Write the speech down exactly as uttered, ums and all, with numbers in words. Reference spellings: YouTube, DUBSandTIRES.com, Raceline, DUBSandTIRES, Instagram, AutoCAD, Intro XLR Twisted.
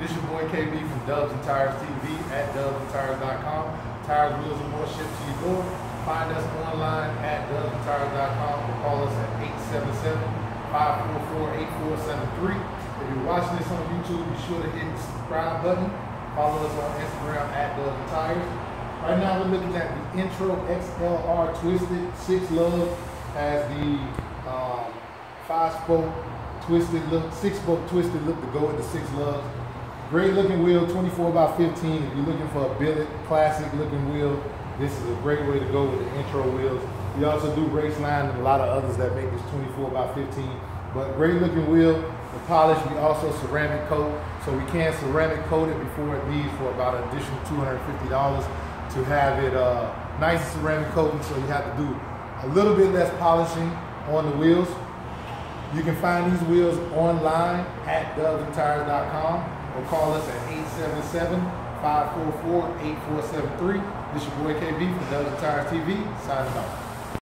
This your boy K B from Dubs and Tires T V at Dubs and Tires dot com. Tires, wheels, and more shipped to your door. Find us online at Dubs and Tires dot com or call us at eight seven seven, five four four, eight four seven three. If you're watching this on YouTube, be sure to hit the subscribe button. Follow us on Instagram at Dubs and Tires. Right now we're looking at the Intro X L R Twisted six Love as the um, five-spoke twisted look, six-spoke twisted look to go with the six Love. Great looking wheel, twenty-four by fifteen. If you're looking for a billet, classic looking wheel, this is a great way to go with the Intro wheels. We also do Raceline and a lot of others that make this twenty-four by fifteen. But great looking wheel. The polish, we also ceramic coat. So we can ceramic coat it before it leaves for about an additional two hundred fifty dollars to have it uh, nice ceramic coating. So you have to do a little bit less polishing on the wheels. You can find these wheels online at Dubs and Tires dot com. Or call us at eight seven seven, five four four, eight four seven three. This is your boy K B from Dubs and Tires T V, signing off.